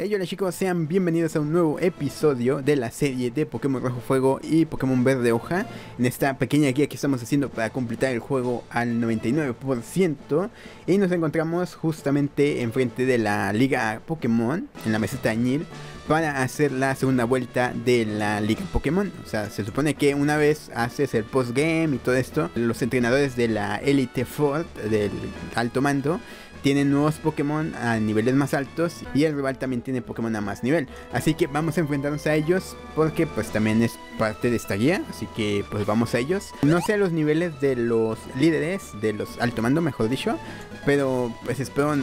Hola chicos, sean bienvenidos a un nuevo episodio de la serie de Pokémon Rojo Fuego y Pokémon Verde Hoja. En esta pequeña guía que estamos haciendo para completar el juego al 99%. Y nos encontramos justamente enfrente de la Liga Pokémon, en la meseta Añil, para hacer la segunda vuelta de la Liga Pokémon. O sea, se supone que una vez haces el postgame y todo esto, los entrenadores de la Elite Four, del alto mando, tienen nuevos Pokémon a niveles más altos y el rival también tiene Pokémon a más nivel. Así que vamos a enfrentarnos a ellos porque pues también es parte de esta guía. Así que pues vamos a ellos. No sé los niveles de los líderes, de los alto mando mejor dicho, pero pues espero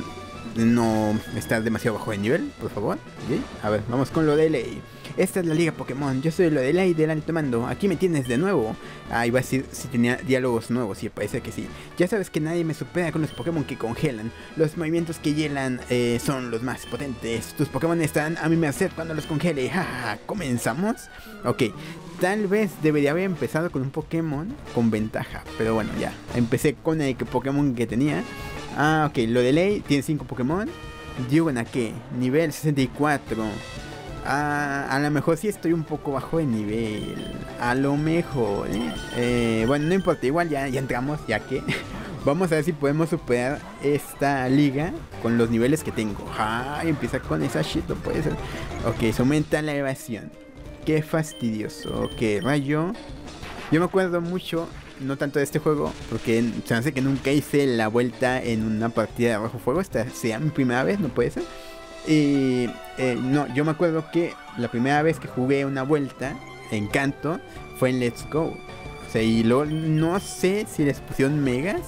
no estar demasiado bajo de nivel, por favor. ¿Sí? A ver, vamos con Lorelei. Esta es la Liga Pokémon, yo soy Lorelei del alto mando, aquí me tienes de nuevo. Ah, iba a decir si tenía diálogos nuevos, sí, parece que sí. Ya sabes que nadie me supera con los Pokémon que congelan. Los movimientos que hielan son los más potentes. Tus Pokémon estarán a mi merced cuando los congele. Jaja, ¿comenzamos? Ok, tal vez debería haber empezado con un Pokémon con ventaja, pero bueno, ya. Empecé con el Pokémon que tenía. Ah, ok, Lorelei tiene 5 Pokémon. Diurnaque, nivel 64. Ah, a lo mejor sí estoy un poco bajo de nivel. A lo mejor. Bueno, no importa, igual ya entramos, ya que vamos a ver si podemos superar esta liga con los niveles que tengo. Ah, empieza con esa shit, no puede ser. Ok, se aumenta la evasión. Qué fastidioso. Ok, rayo. Yo me acuerdo mucho, no tanto de este juego, porque se me hace que nunca hice la vuelta en una partida de Rojo Fuego. Esta sea mi primera vez, no puede ser. Y no, yo me acuerdo que la primera vez que jugué una vuelta en Kanto fue en Let's Go. O sea, y luego no sé si les pusieron megas.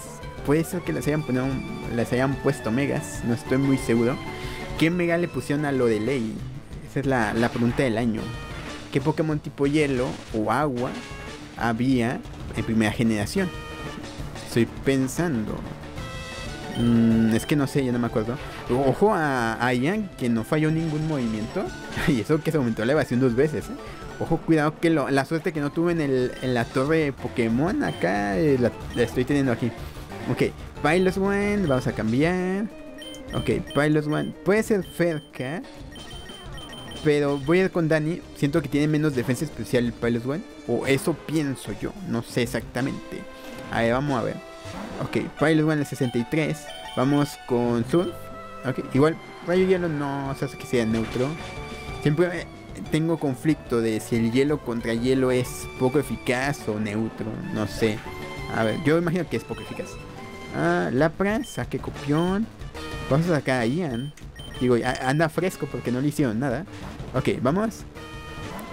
Puede ser que les hayan puesto megas, no estoy muy seguro. ¿Qué mega le pusieron a Lorelei? Esa es la pregunta del año. ¿Qué Pokémon tipo hielo o agua había en primera generación? Estoy pensando. Es que no sé, ya no me acuerdo. Ojo a Ian, que no falló ningún movimiento. Y eso que se aumentó la evasión 2 veces, ¿eh? Ojo, cuidado que la suerte que no tuve en la torre Pokémon acá la estoy teniendo aquí. Ok, Piloswine, vamos a cambiar. Ok, Piloswine puede ser cerca, pero voy a ir con Dani. Siento que tiene menos defensa especial el Piloswine, o eso pienso yo, no sé exactamente. A ver, vamos a ver. Ok, Piloswine es 63. Vamos con Surf. Okay, igual rayo hielo no, o sea, que sea neutro. Siempre tengo conflicto de si el hielo contra hielo es poco eficaz o neutro, no sé. A ver, yo imagino que es poco eficaz. Ah, Lapras, saque copión. Vamos a sacar a Ian. Digo, anda fresco porque no le hicieron nada. Ok, vamos.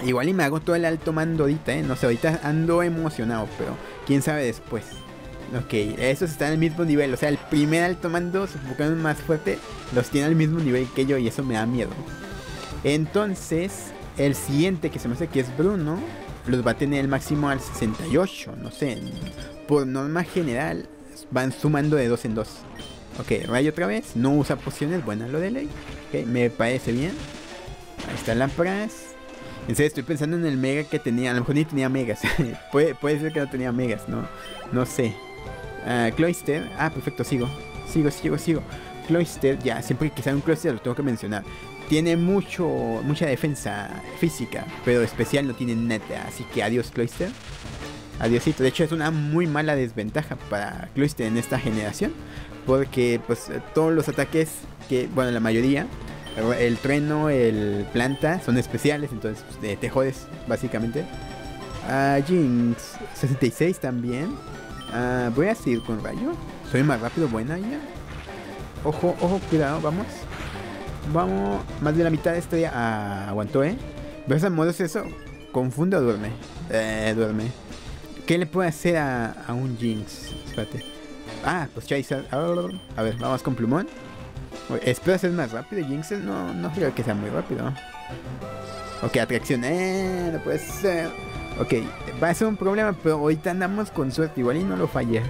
Igual y me hago todo el alto mando ahorita, ¿eh? No sé, ahorita ando emocionado, pero quién sabe después. Ok, esos están al mismo nivel, o sea, el primer alto mando, su Pokémon más fuerte, los tiene al mismo nivel que yo y eso me da miedo. Entonces, el siguiente que se me hace que es Bruno, los va a tener el máximo al 68, no sé. Por norma general, van sumando de 2 en 2. Ok, rayo otra vez, no usa pociones, buena Lorelei. Ok, me parece bien. Ahí está Lapras. En serio, estoy pensando en el mega que tenía, a lo mejor ni tenía megas. puede ser que no tenía megas, no sé. Cloyster, ah, perfecto, sigo. Cloyster, ya, siempre que sale un Cloyster lo tengo que mencionar. Tiene mucha defensa física, pero especial no tiene nada, así que adiós Cloyster. Adiósito, de hecho es una muy mala desventaja para Cloyster en esta generación, porque pues todos los ataques que, bueno, la mayoría, el trueno, el planta, son especiales, entonces te jodes, básicamente. Jinx, 66 también. Voy a seguir con rayo. Soy más rápido, buena ya. Ojo, cuidado, vamos. Más de la mitad de esta ya. Ah, aguantó, ¿eh? ¿Ves a modos eso? ¿Confunde o duerme? Duerme. ¿Qué le puedo hacer a un Jinx? Espérate. Ah, pues Charizard. A ver, vamos con plumón. Espero ser más rápido. Jinx no creo que sea muy rápido. Ok, atracción. No puede ser. Ok, va a ser un problema, pero ahorita andamos con suerte. Igual y no lo falla.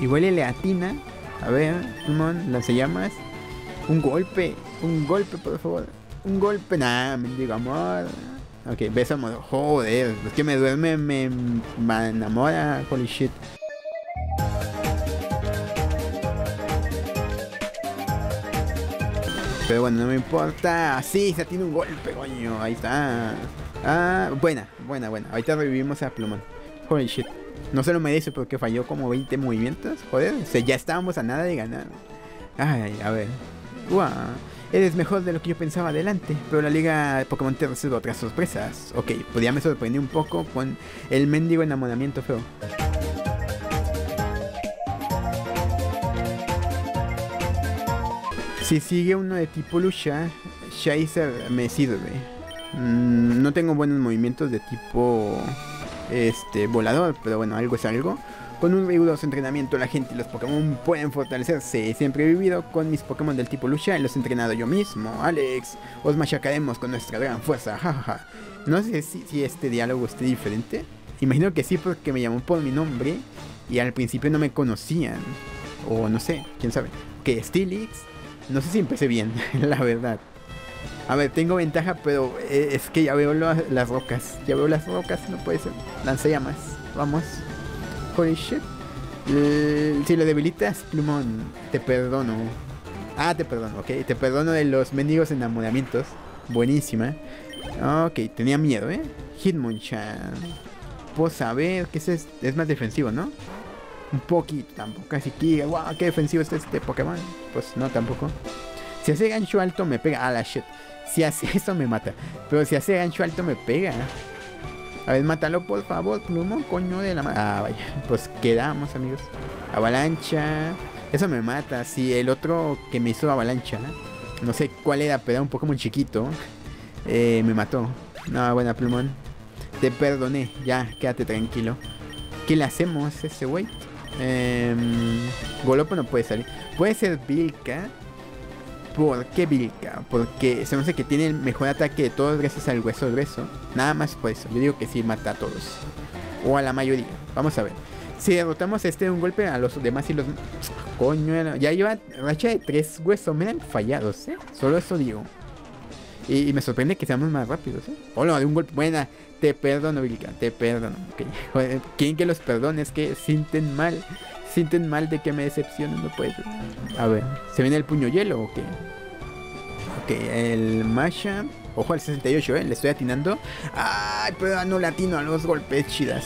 Igual y le atina. A ver, Simón, lanzallamas. Un golpe, por favor. Un golpe, nada, mendigo amor. Ok, besamos. Joder, los que me duermen me enamora. Holy shit. Pero bueno, no me importa. ¡Sí! Se tiene un golpe, coño. Ahí está. Ah, buena. Ahorita revivimos a Plumón. Holy shit. No se lo merece porque falló como 20 movimientos. Joder, o sea, ya estábamos a nada de ganar. Ay, a ver. Wow. Eres mejor de lo que yo pensaba, adelante. Pero la Liga Pokémon te reserva otras sorpresas. Ok, pues ya me sorprendí un poco con el mendigo enamoramiento feo. Si sigue uno de tipo lucha, Charizard me sirve. No tengo buenos movimientos de tipo volador, pero bueno, algo es algo. Con un riguroso entrenamiento, la gente y los Pokémon pueden fortalecerse. Siempre he vivido con mis Pokémon del tipo lucha y los he entrenado yo mismo. Alex, os machacaremos con nuestra gran fuerza, jajaja. No sé si este diálogo esté diferente. Imagino que sí, porque me llamó por mi nombre y al principio no me conocían. O no sé, quién sabe. Ok, Steelix. No sé si empecé bien, la verdad. A ver, tengo ventaja, pero es que ya veo las rocas. Ya veo las rocas, no puede ser. Lanzallamas, vamos. Holy shit. Si lo debilitas, Plumón, te perdono. Ah, te perdono, ok. Te perdono de los mendigos enamoramientos. Buenísima. Ok, tenía miedo, Hitmonchan. Puedo saber que ese es más defensivo, ¿no? Un poquito, tampoco. Así que, wow, qué defensivo está este Pokémon. Pues no, tampoco. Si hace gancho alto, me pega. Ah, la shit. Si hace eso, me mata. Pero si hace gancho alto, me pega. A ver, mátalo, por favor, Plumón, coño de la madre. Ah, vaya. Pues quedamos, amigos. Avalancha. Eso me mata. Sí, el otro que me hizo avalancha, no sé cuál era, pero era un Pokémon chiquito. Me mató. No, buena, Plumón. Te perdoné. Ya, quédate tranquilo. ¿Qué le hacemos a ese güey? Golopo no puede salir. Puede ser Vilka. ¿Por qué Vilka? Porque se me hace que tiene el mejor ataque de todos gracias al hueso grueso. Nada más por eso. Yo digo que sí mata a todos. O a la mayoría. Vamos a ver. Si derrotamos a este de un golpe, a los demás y los... Coño, ya lleva racha de 3 huesos. Me han fallado, ¿eh? Solo eso digo. Y me sorprende que seamos más rápidos, ¿eh? Hola, de un golpe. Buena. Te perdono, Vilka. Te perdono. Okay. Joder, ¿quién que los perdone? Es que sienten mal. Sienten mal de que me decepcionen, no puede ser. A ver, ¿se viene el puño hielo o qué? Ok, el mashup. Ojo al 68, le estoy atinando. Ay, pero no le atino a los golpes chidas.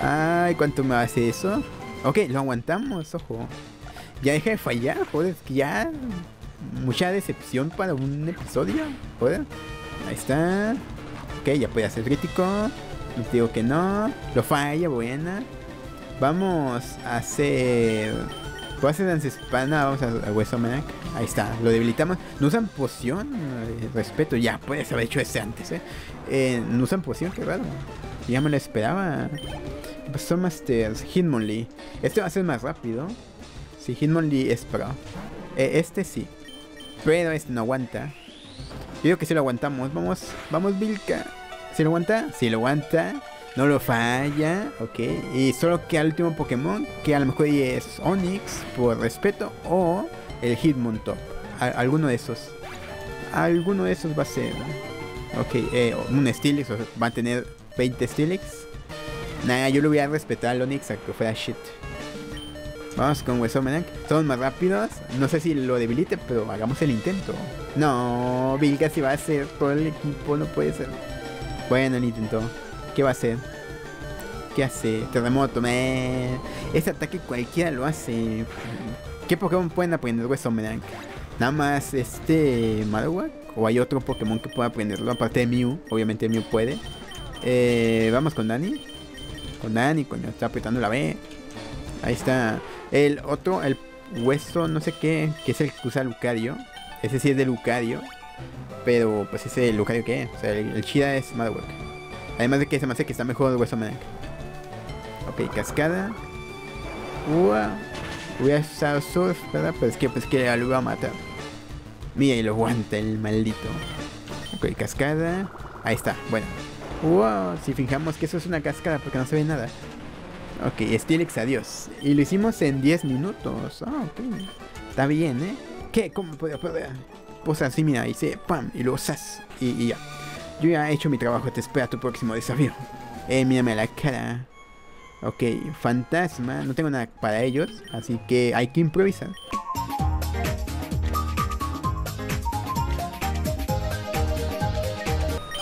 Ay, ¿cuánto me hace eso? Ok, lo aguantamos, ojo. Ya deja de fallar, joder, es que ya... Mucha decepción para un episodio, joder. Ahí está. Ok, ya puede hacer crítico. Les digo que no. Lo falla, buena. Vamos a hacer... ¿Puedo hacer danza hispana? Vamos a Hueso Manac. Ahí está, lo debilitamos. No usan poción, respeto. Ya, puedes haber hecho ese antes, no usan poción, qué raro. Ya me lo esperaba. Son Masters, Hitmonlee. Este va a ser más rápido. Sí, Hitmonlee es pro. Este sí. Pero este no aguanta. Yo digo que sí lo aguantamos. Vamos, vamos, Vilka. ¿Sí lo aguanta? Sí lo aguanta. No lo falla, ok. Y solo queda el último Pokémon, que a lo mejor es Onix, por respeto, o el Hitmontop. Alguno de esos. Alguno de esos va a ser. Ok, un Steelix, o sea, va a tener 20 Steelix. Nah, yo lo voy a respetar al Onix a que fuera shit. Vamos con Wesomenak. Somos más rápidos. No sé si lo debilite, pero hagamos el intento. No, Vilka si va a ser todo el equipo, no puede ser. Bueno, el intento. ¿Qué va a hacer? ¿Qué hace? Terremoto, Este ataque cualquiera lo hace. ¿Qué Pokémon pueden aprender Hueso Medank? Nada más este Marowak. ¿O hay otro Pokémon que pueda aprenderlo? Aparte de Mew. Obviamente Mew puede. Vamos con Dani. Con Dani, coño. Está apretando la B. Ahí está. El otro, el hueso no sé qué. Que es el que usa Lucario. Ese sí es de Lucario. Pero pues ese Lucario qué. O sea, el Chida es Marowak. Además de que se me hace que está mejor el hueso Manac. Ok, cascada. Voy a usar surf, ¿verdad? Pero es que lo iba a matar. Mira, y lo aguanta el maldito. Ok, cascada. Ahí está, bueno. Wow, si fijamos que eso es una cascada porque no se ve nada. Ok, Steelix, adiós. Y lo hicimos en 10 minutos. Ah, ok. Está bien, ¿Qué? ¿Cómo podía perder? Pues así, mira, dice pam, y luego sas. Y ya. Yo ya he hecho mi trabajo, te espera tu próximo desafío. Mírame a la cara. Ok, fantasma. No tengo nada para ellos, así que hay que improvisar.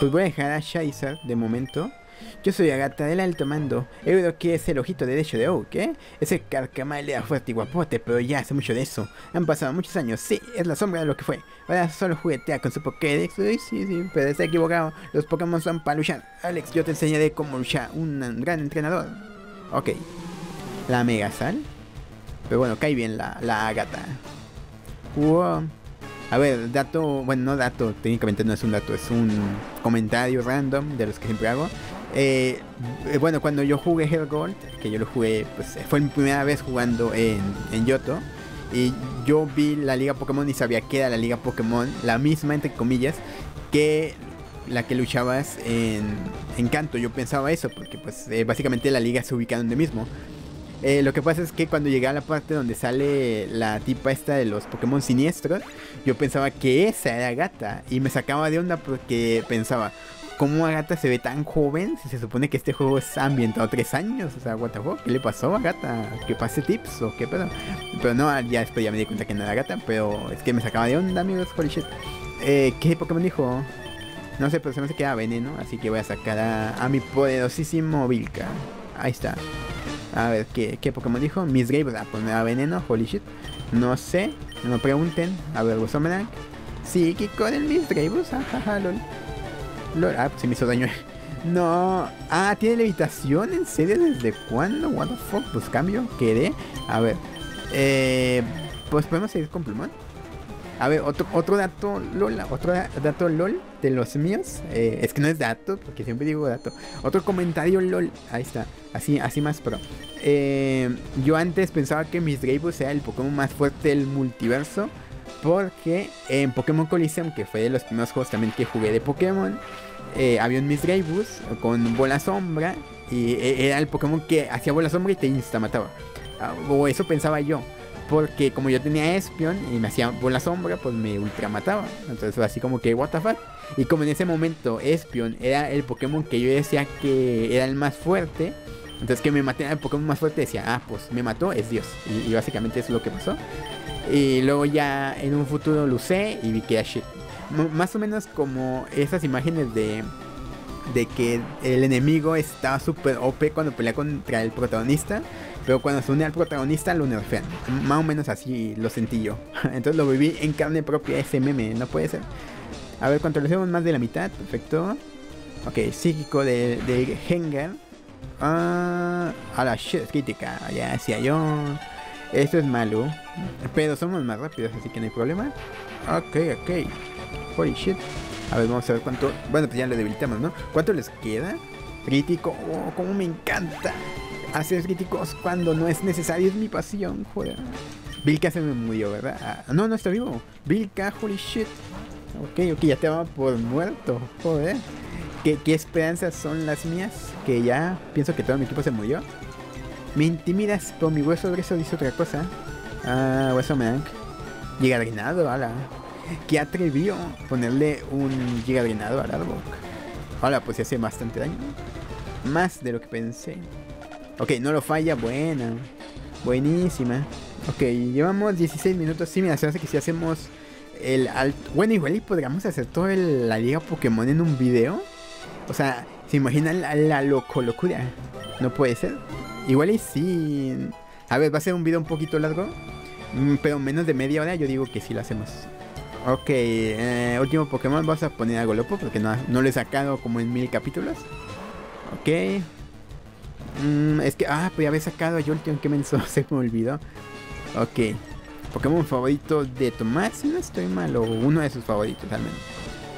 Pues voy a dejar a Charizard de momento. Yo soy Agatha del Alto Mando. Euro que es el ojito derecho de Oak, ¿eh? Ese carcamal era fuerte y guapote, pero ya hace mucho de eso. Han pasado muchos años. Sí, es la sombra de lo que fue. Ahora solo juguetea con su Pokédex. Uy, sí, pero está equivocado. Los Pokémon son para luchar. Alex, yo te enseñaré cómo luchar. Un gran entrenador. Ok. La Mega Sal. Pero bueno, cae bien la Agatha. Wow. A ver, dato, bueno, no dato, técnicamente no es un dato, es un comentario random de los que siempre hago. Bueno, cuando yo jugué HeartGold, que yo lo jugué, pues fue mi primera vez jugando en Johto, y yo vi la Liga Pokémon y sabía que era la Liga Pokémon, la misma entre comillas, que la que luchabas en Kanto. Yo pensaba eso, porque pues básicamente la liga se ubicaba donde mismo. Lo que pasa es que cuando llegué a la parte donde sale la tipa esta de los Pokémon siniestros, yo pensaba que esa era Agatha. Y me sacaba de onda porque pensaba, ¿cómo Agatha se ve tan joven? Si se supone que este juego es ambientado 3 años. O sea, what the fuck, ¿qué le pasó a Agatha? ¿Que pase tips o qué pedo? Pero no, ya después ya me di cuenta que no era Agatha. Pero es que me sacaba de onda, amigos, holy shit. ¿Qué Pokémon dijo? No sé, pero se me hace que era veneno. Así que voy a sacar a mi poderosísimo Vilka. Ahí está. A ver, ¿qué Pokémon dijo? Misdreavus, ah, pues me da veneno, holy shit. No sé, no me pregunten. A ver, Gusomenak. Sí, que con el Misdreavus, jajaja, lol. Lol, ah, pues se me hizo daño. No, ah, ¿tiene levitación? ¿En serio? ¿Desde cuándo? What the fuck, pues cambio, quedé. A ver, pues podemos seguir con Plumón. A ver, otro dato LOL, otro dato LOL de los míos. Es que no es dato, porque siempre digo dato. Otro comentario LOL. Ahí está, así más pro. Yo antes pensaba que Misdreavus era el Pokémon más fuerte del multiverso, porque en Pokémon Coliseum, que fue de los primeros juegos también que jugué de Pokémon, había un Misdreavus con bola sombra, y era el Pokémon que hacía bola sombra y te insta mataba. O eso pensaba yo, porque como yo tenía Espion y me hacía bola sombra, pues me ultra mataba. Entonces así como que what the fuck. Y como en ese momento Espion era el Pokémon que yo decía que era el más fuerte, entonces que me maté al Pokémon más fuerte, decía, ah, pues me mató, es Dios. Y básicamente eso es lo que pasó. Y luego ya en un futuro lucé y vi que era shit. Más o menos como esas imágenes de que el enemigo está súper OP cuando pelea contra el protagonista, pero cuando se une al protagonista lo nerfean. Más o menos así lo sentí yo. Entonces lo viví en carne propia ese meme, no puede ser. A ver, cuánto le hacemos más de la mitad, perfecto. Ok, psíquico de Hengar. A la shit, crítica, ya decía yo. Esto es malo, pero somos más rápidos, así que no hay problema. Ok. Holy shit. A ver, vamos a ver cuánto... Bueno, pues ya lo debilitamos, ¿no? ¿Cuánto les queda? Crítico. Oh, como me encanta hacer críticos cuando no es necesario. Es mi pasión, joder. Vilka se me murió, ¿verdad? Ah, no está vivo. Vilka, holy shit. Ok, ya te va por muerto, joder. ¿Qué esperanzas son las mías? Que ya pienso que todo mi equipo se murió. Me intimidas, pero mi hueso grueso dice otra cosa. Ah, hueso me dan. Llega drenado, ala. Que atrevió ponerle un giga drenado al árbol. Ahora pues se hace bastante daño, más de lo que pensé. Ok, no lo falla, buena. Buenísima. Ok, llevamos 16 minutos. Sí, mira, se hace que si hacemos el alto... Bueno, igual y podríamos hacer toda la liga Pokémon en un video. O sea, ¿se imaginan la locura? No puede ser. Igual y sí. A ver, va a ser un video un poquito largo, pero menos de media hora yo digo que sí lo hacemos. Ok, último Pokémon, vamos a poner a Golopo porque no lo he sacado como en 1000 capítulos. Ok. Es que, pues había sacado a Johto, que menso, se me olvidó. Ok. Pokémon favorito de Tomás, si no estoy mal, o uno de sus favoritos al menos.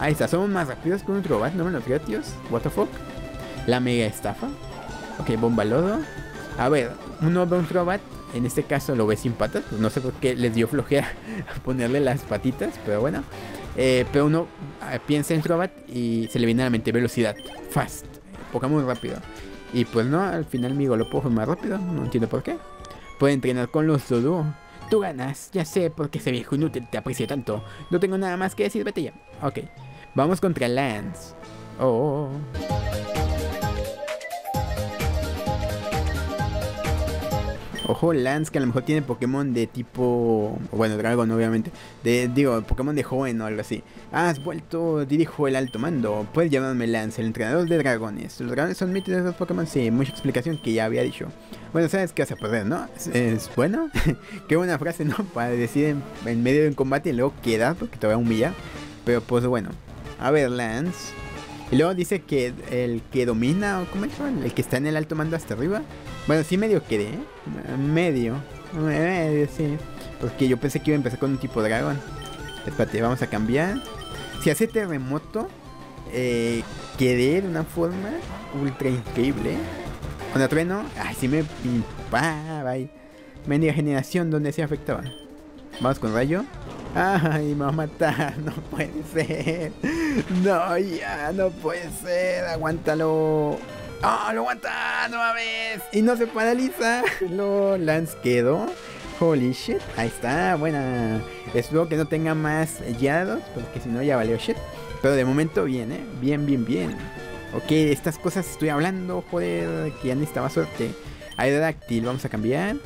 Ahí está, somos más rápidos que un Throbat, no me lo creo, tíos. What the fuck. La mega estafa. Ok, bomba lodo. A ver, uno ve un Throbat. En este caso lo ve sin patas, pues no sé por qué les dio flojera ponerle las patitas, pero bueno. Pero uno piensa en Throbat y se le viene a la mente velocidad, fast, Pokémon rápido. Y pues no, al final mi Golopo fue más rápido, no entiendo por qué. Puede entrenar con los Doduo. Tú ganas, ya sé por qué ese viejo inútil te aprecio tanto. No tengo nada más que decir, vete ya. Ok, vamos contra Lance. Ojo, Lance, que a lo mejor tiene Pokémon de tipo... Bueno, Dragon, obviamente. Digo, Pokémon de joven o algo así. Ah, has vuelto, dirijo el alto mando. Puedes llamarme Lance, el entrenador de dragones. ¿Los dragones son míticos de los Pokémon? Sí, mucha explicación que ya había dicho. Bueno, sabes qué vas a perder, ¿no? Es bueno. Qué buena frase, ¿no? Para decir en medio de un combate y luego queda, porque te va a humillar. Pero pues bueno. A ver, Lance... Y luego dice que el que domina, o ¿cómo es? El que está en el alto mando hasta arriba. Bueno, sí medio quedé, ¿eh? Medio, sí. Porque yo pensé que iba a empezar con un tipo dragón. Espérate, vamos a cambiar. Si hace terremoto, quedé de una forma ultra increíble. Cuando trueno, ay, sí me... Bye. Media generación donde se afectaba. Vamos con rayo. Ay, me va a matar, no puede ser. No, ya, no puede ser. Aguántalo. ¡Ah, lo aguanta! ¡No mames! Y no se paraliza. Lo Lance quedó. Holy shit. Ahí está, buena. Espero que no tenga más yados, porque si no ya valió shit. Pero de momento bien, ¿eh? Bien. Ok, estas cosas estoy hablando, joder, que ya necesitaba suerte. Aerodáctil, vamos a cambiar.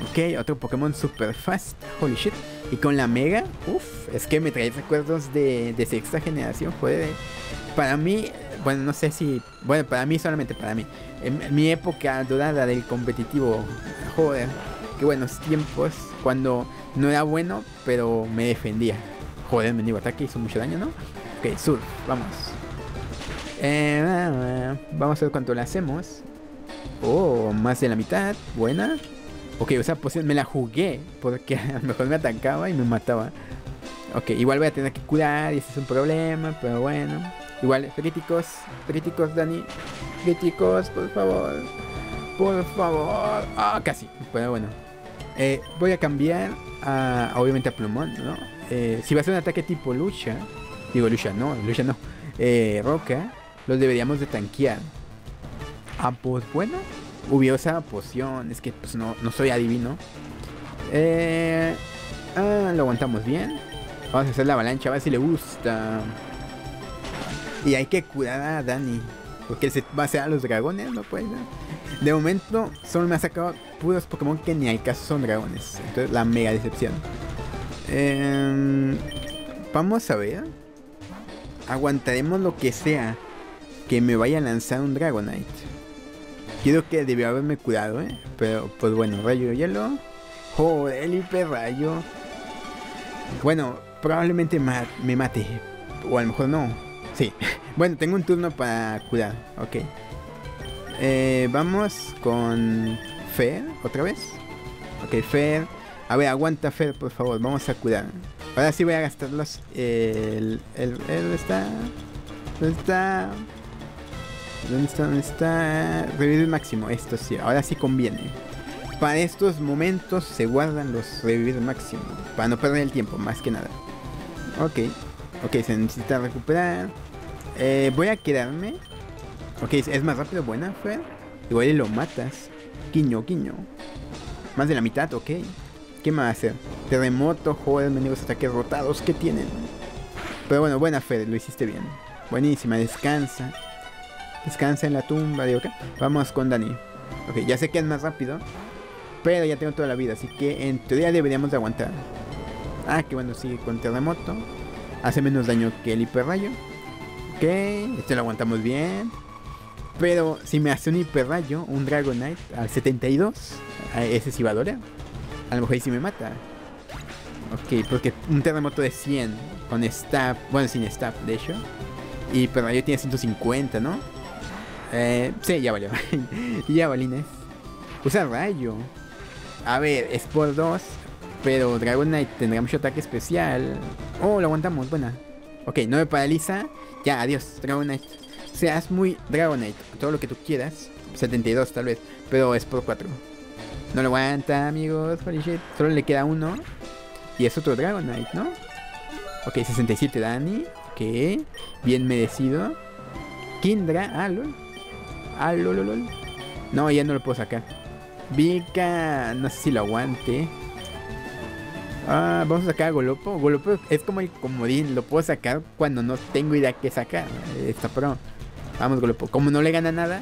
Ok, otro Pokémon super fast. Holy shit. Y con la Mega, uff, es que me trae recuerdos de sexta generación, joder. Para mí, bueno, no sé si... Bueno, para mí, solamente para mí. En mi época dorada del competitivo, joder. Qué buenos tiempos, cuando no era bueno, pero me defendía. Joder, mendigo ataque, hizo mucho daño, ¿no? Ok, surf, vamos. Vamos a ver cuánto le hacemos. Oh, más de la mitad, buena. Ok, o sea, pues me la jugué, porque a lo mejor me atacaba y me mataba. Ok, igual voy a tener que curar y ese es un problema, pero bueno. Igual, críticos, Dani. Críticos, por favor. Por favor. Ah, oh, casi, pero bueno. Voy a cambiar a, obviamente, a Plumón, ¿no? Si va a ser un ataque tipo lucha, digo lucha no. Roca, los deberíamos de tanquear. Ah, pues bueno. Hubiera usado poción, es que pues no soy adivino. Lo aguantamos bien. Vamos a hacer la avalancha, a ver si le gusta. Y hay que curar a Dani, porque se va a hacer a los dragones, no puede. De momento solo me ha sacado puros Pokémon que ni al caso son dragones. Entonces la mega decepción. Vamos a ver. Aguantaremos lo que sea que me vaya a lanzar un Dragonite. Quiero que debió haberme curado, ¿eh? Pero, pues bueno, rayo de hielo. Joder, el hiperrayo. Bueno, probablemente me mate. O a lo mejor no. Sí. Bueno, tengo un turno para curar. Ok. Vamos con Fer, otra vez. Ok, Fer. A ver, aguanta Fer, por favor. Vamos a curar. Ahora sí voy a gastar los... ¿Dónde está? ¿Dónde está? Revivir máximo. Esto sí, ahora sí conviene. Para estos momentos se guardan los revivir máximo. Para no perder el tiempo, más que nada. Ok, se necesita recuperar. Voy a quedarme. Ok, es más rápido, buena, Fer. Igual lo matas. Quiño. Más de la mitad, ok. ¿Qué más va a hacer? Terremoto, joder, enemigos ataques rotados que tienen. Pero bueno, buena, Fer, lo hiciste bien. Buenísima, descansa. Descansa en la tumba, digo, ¿qué? Vamos con Dani. Ok, ya sé que es más rápido, pero ya tengo toda la vida, así que en teoría deberíamos de aguantar. Ah, que bueno, sigue con terremoto. Hace menos daño que el hiperrayo. Ok, este lo aguantamos bien. Pero si me hace un hiperrayo, un Dragonite al 72, ese sí va a doler. A lo mejor ahí sí me mata. Ok, porque un terremoto de 100 con staff, bueno, sin staff, de hecho. Y hiperrayo tiene 150, ¿no? Sí, ya valió. Ya valines. Usa rayo. A ver, es por 2. Pero Dragonite tendrá mucho ataque especial. Oh, lo aguantamos, buena. Ok, no me paraliza. Ya, adiós, Dragonite. O sea, es muy Dragonite. Todo lo que tú quieras. 72 tal vez. Pero es por 4. No lo aguanta, amigos. Holy shit. Solo le queda uno. Y es otro Dragonite, ¿no? Ok, 67 Dani. Ok. Bien merecido. Kindra. Ah, lol. Lololol. No, ya no lo puedo sacar. Vilka, no sé si lo aguante. Ah, vamos a sacar a Golopo. Golopo es como el comodín. Lo puedo sacar cuando no tengo idea que sacar. Está pro. Vamos, Golopo. Como no le gana nada,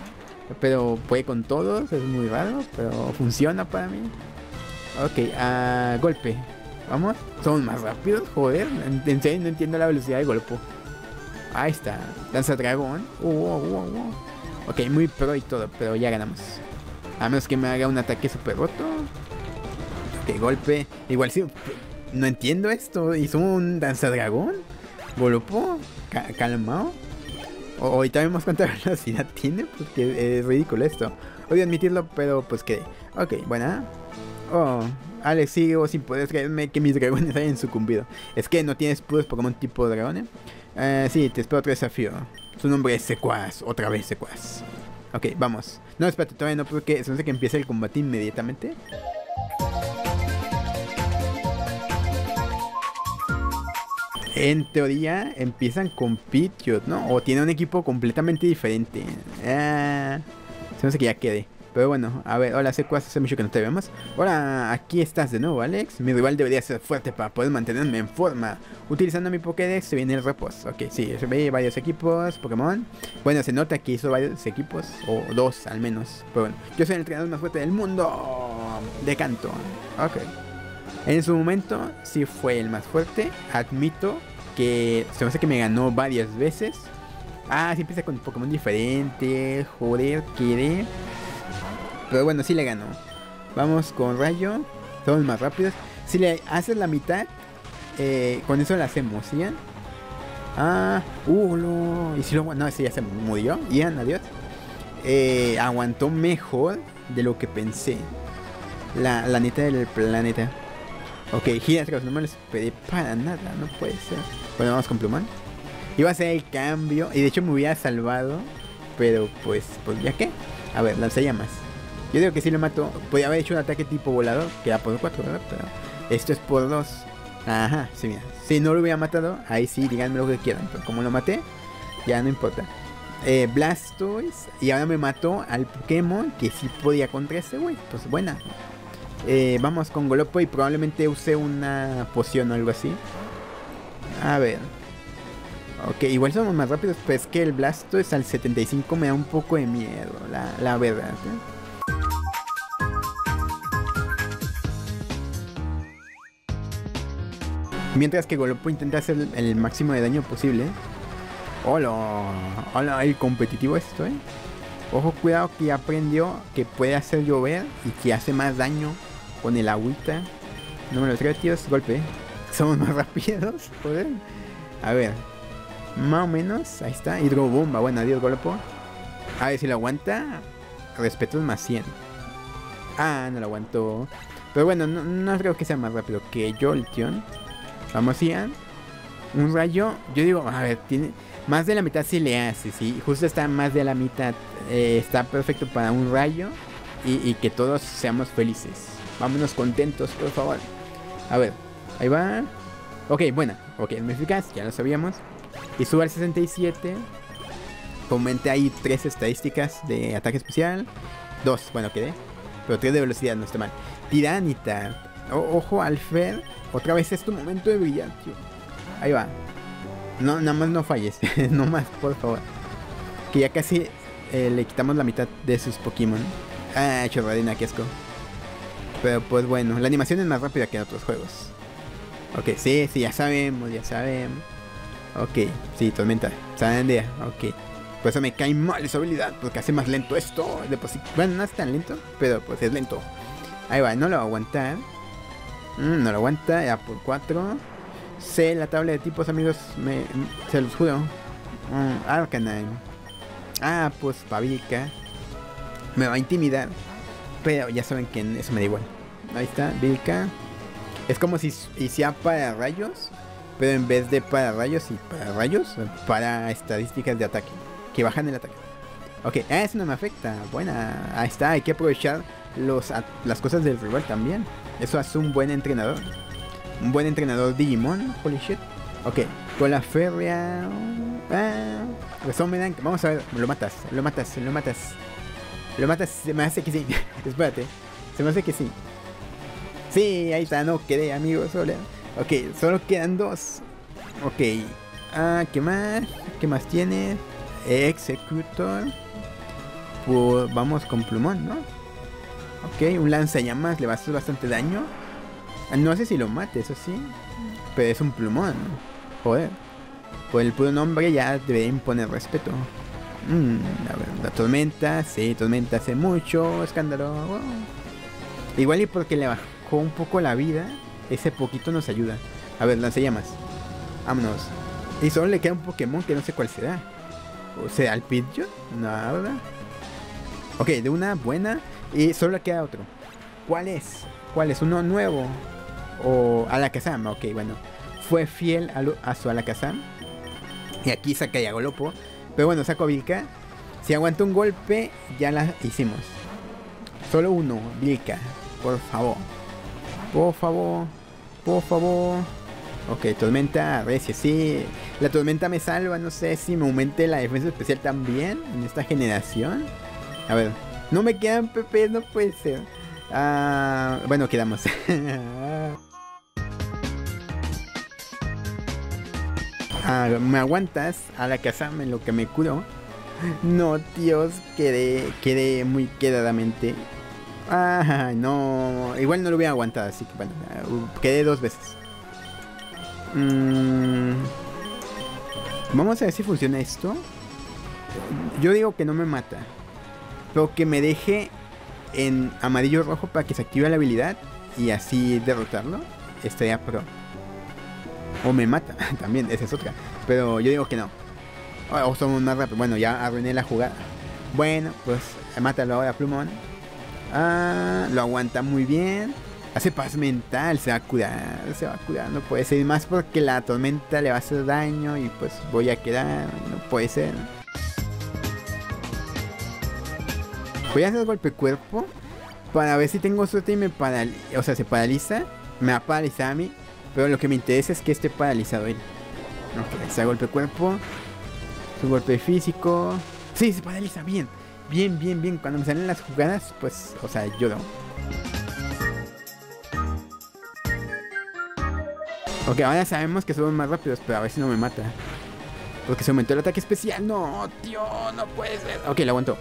pero puede con todos, es muy raro, pero funciona para mí. Ok, golpe. Vamos, son más rápidos, joder. En serio, no entiendo la velocidad de Golopo. Ahí está, lanza dragón. Ok, muy pro y todo, pero ya ganamos. A menos que me haga un ataque super roto. Ok, golpe. Igual sí, no entiendo esto. ¿Hizo un danzadragón? ¿Golopo? ¿Calmao? Ahorita vemos cuánta velocidad tiene, porque es ridículo esto. Odio admitirlo, pero pues quedé. Ok, buena. Oh, Alex, sigo sin poder creerme que mis dragones hayan sucumbido. Es que no tienes puros Pokémon tipo dragones. Sí, te espero otro desafío. Su nombre es Secuaz, otra vez Secuaz. Ok, vamos. No, espérate, todavía no, porque se me hace que empiece el combate inmediatamente. En teoría empiezan con Pidgeot, ¿no? O tiene un equipo completamente diferente. Se me hace que ya quede. Pero bueno, a ver, hola Secuaz, hace mucho que no te vemos. Hola, aquí estás de nuevo, Alex. Mi rival debería ser fuerte para poder mantenerme en forma. Utilizando mi Pokédex se viene el reposo. Ok, sí, se ve varios equipos, Pokémon. Bueno, se nota que hizo varios equipos, o dos al menos. Pero bueno, yo soy el entrenador más fuerte del mundo de Kanto. Ok. En su momento sí fue el más fuerte. Admito que se me hace que me ganó varias veces. Ah, sí empieza con Pokémon diferentes. Joder, quedé. Pero bueno, sí le ganó. Vamos con rayo. Somos más rápidos. Si le haces la mitad, con eso la hacemos, ¿sí? No. Y si lo... No, ese ya se murió. Ian, adiós. Aguantó mejor de lo que pensé. La neta del planeta. Ok, giras, no me los pedí para nada. No puede ser. Bueno, vamos con plumón. Iba a hacer el cambio. Y de hecho me hubiera salvado. Pero pues ya qué. A ver, lanzallamas. Yo digo que si lo mato, podría haber hecho un ataque tipo volador, que era por 4, ¿verdad? Pero esto es por 2. Ajá, sí, mira. Si no lo hubiera matado, ahí sí, díganme lo que quieran. Pero como lo maté, ya no importa. Blastoise. Y ahora me mató al Pokémon que sí podía contra ese güey. Pues buena. Vamos con Golopo y probablemente use una poción o algo así. A ver. Ok, igual somos más rápidos, pero es que el Blastoise al 75 me da un poco de miedo, la verdad, ¿eh? Mientras que Golopo intenta hacer el máximo de daño posible. ¡Hola! ¡Hola! El competitivo esto, ¿eh? Ojo, cuidado que ya aprendió que puede hacer llover y que hace más daño con el agüita. No me lo creo, tíos. Golpe. Somos más rápidos, joder. A ver. Más o menos. Ahí está. Hidrobomba. Bueno, adiós, Golopo. A ver si lo aguanta. Respeto es más 100. Ah, no lo aguantó. Pero bueno, no creo que sea más rápido que Jolteon. Vamos, Ian. Un rayo. Yo digo, a ver, tiene... Más de la mitad sí le hace, sí. Justo está más de la mitad. Está perfecto para un rayo. Y que todos seamos felices. Vámonos contentos, por favor. A ver, ahí va. Ok, buena. Ok, muy eficaz, ya lo sabíamos. Y sube al 67. Comente ahí 3 estadísticas de ataque especial. 2, bueno, quedé. Pero 3 de velocidad, no está mal. Tiranitar. Ojo al Fer. Otra vez es tu momento de brillar, tío. Ahí va. No, nada más no falles. No más, por favor. Que ya casi le quitamos la mitad de sus Pokémon. Ah, chorradina, qué asco. Pero pues bueno, la animación es más rápida que en otros juegos. Ok, sí, ya sabemos. Ok, sí, tormenta. Sandía, ok. Por eso me cae mal esa habilidad, porque hace más lento esto. Bueno, no es tan lento, pero pues es lento. Ahí va, no lo va a aguantar. No lo aguanta, ya por 4. Sé la tabla de tipos, amigos, se los juro. Arcanine. Ah, pues Vilka. Me va a intimidar. Pero ya saben que eso me da igual. Ahí está, Vilka. Es como si hiciera para rayos. Pero en vez de para rayos y para rayos, para estadísticas de ataque. Que bajan el ataque. Ok, eso no me afecta. Buena, ahí está, hay que aprovechar las cosas del rival también. Eso hace un buen entrenador. Un buen entrenador Digimon. Holy shit. Ok. Con la férrea. Resumen. Vamos a ver. Lo matas. Se me hace que sí. Espérate. Se me hace que sí. Sí, ahí está. No quedé, amigos. Hola. Ok. Solo quedan 2. Ok. ¿Qué más? ¿Qué más tiene? Executor. vamos con Plumón, ¿no? Ok, un lanzallamas le va a hacer bastante daño. No sé si lo mate, eso sí. Pero es un Plumón, ¿no? Joder. Por el puro nombre ya debería imponer respeto. A ver, la tormenta. Sí, tormenta hace mucho. Escándalo. Wow. Igual y porque le bajó un poco la vida. Ese poquito nos ayuda. A ver, lanzallamas. Vámonos. Y solo le queda un Pokémon que no sé cuál será. ¿O será el Pidgeot? No, ¿verdad? Ok, de una buena. Y solo le queda otro. ¿Cuál es? ¿Cuál es? ¿Uno nuevo? ¿O Alakazam? Ok, bueno. Fue fiel a su Alakazam. Y aquí saca ya Golopo. Pero bueno, saco a Vilka. Si aguanta un golpe, ya la hicimos. Solo uno, Vilka. Por favor. Por favor. Por favor. Ok, tormenta recia, sí. La tormenta me salva, no sé si me aumente la defensa especial también en esta generación. A ver, no me quedan PP, no puede ser. Bueno, quedamos. ¿Me aguantas a la casa en lo que me curó? No, Dios, quedé muy quedadamente. Ah, no. Igual no lo hubiera aguantado, así que bueno, quedé dos veces. Vamos a ver si funciona esto. Yo digo que no me mata, pero que me deje en amarillo rojo para que se active la habilidad y así derrotarlo. Estaría pro. O me mata también, esa es otra. Pero yo digo que no. O somos más rápidos. Bueno, ya arruiné la jugada. Bueno, pues mátalo ahora, Plumón. Lo aguanta muy bien. Hace paz mental, se va a curar, no puede ser. Más porque la tormenta le va a hacer daño y pues voy a quedar, no puede ser. Voy a hacer golpe cuerpo para ver si tengo suerte y me paraliza, o sea, se paraliza, me va a paralizar a mí. Pero lo que me interesa es que esté paralizado él. Ok, hace golpe cuerpo, su golpe físico. Sí, se paraliza bien, bien, bien, bien. Cuando me salen las jugadas, pues, o sea, lloro. Ok, ahora sabemos que somos más rápidos, pero a ver si no me mata. Porque se aumentó el ataque especial. No, tío, no puede ser. Ok, lo aguantó.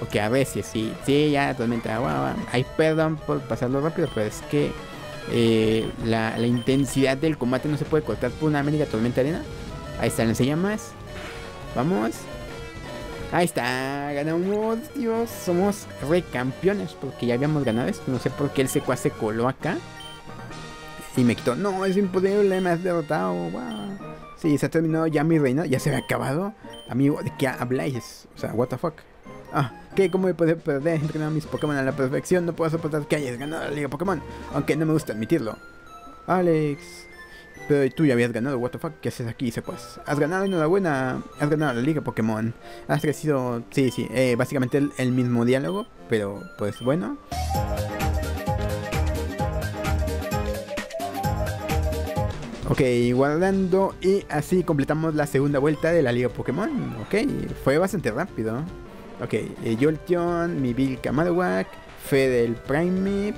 Ok, a ver si sí, sí, ya, tormenta. Wow. Ay, perdón por pasarlo rápido, pero es que la intensidad del combate no se puede cortar por una mega tormenta arena. Ahí está, no se llama más. Vamos. Ahí está, ganamos, Dios. Somos recampeones porque ya habíamos ganado esto. No sé por qué el Secuaz se coló acá. Y me quitó. No, es imposible, me has derrotado. Wow. Sí, se ha terminado ya mi reino. Ya se había acabado. Amigo, ¿de qué habláis? O sea, what the fuck. Ah, ¿qué? ¿Cómo me puedo perder? He entrenado mis Pokémon a la perfección. No puedo soportar que hayas ganado la Liga Pokémon. Aunque no me gusta admitirlo. Alex. Pero tú ya habías ganado, what the fuck. ¿Qué haces aquí, Secuaz? Has ganado, enhorabuena. Has ganado la Liga Pokémon. Has crecido. Sí, sí. Básicamente el mismo diálogo. Pero, pues bueno. Ok, guardando y así completamos la segunda vuelta de la Liga Pokémon. Ok, fue bastante rápido. Ok, Jolteon, mi Vilka Marowak, Fede el Primeape,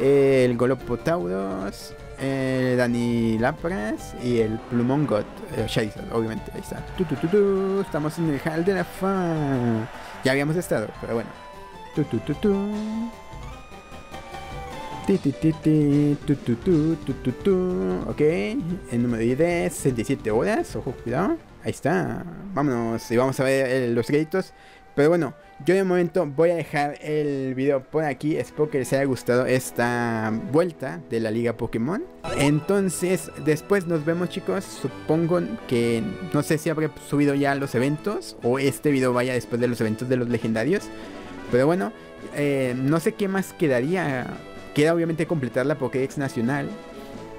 el Golopo Tauros, el Dani Lapras y el Plumón God, Charizard, obviamente, ahí está. Estamos en el Hall de la Fama. Ya habíamos estado, pero bueno. Ok, el número de ID, 67 horas, ojo, cuidado, ahí está, vámonos y vamos a ver los créditos, pero bueno, yo de momento voy a dejar el video por aquí, espero que les haya gustado esta vuelta de la Liga Pokémon, entonces después nos vemos chicos, supongo que no sé si habré subido ya los eventos o este video vaya después de los eventos de los legendarios, pero bueno, no sé qué más quedaría. Queda obviamente completar la Pokédex Nacional,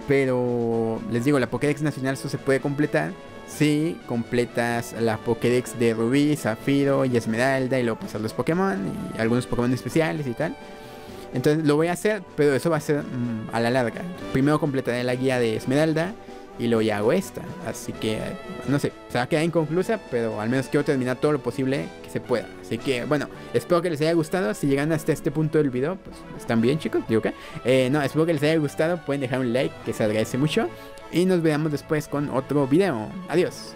pero les digo, la Pokédex Nacional solo se puede completar si completas la Pokédex de Rubí, Zafiro y Esmeralda y luego pasar los Pokémon y algunos Pokémon especiales y tal. Entonces lo voy a hacer, pero eso va a ser a la larga. Primero completaré la guía de Esmeralda y luego ya hago esta, así que no sé, se va a quedar inconclusa, pero al menos quiero terminar todo lo posible que se pueda. Así que bueno, espero que les haya gustado. Si llegan hasta este punto del video, pues están bien chicos, digo que no, espero que les haya gustado. Pueden dejar un like, que se agradece mucho. Y nos veamos después con otro video. Adiós.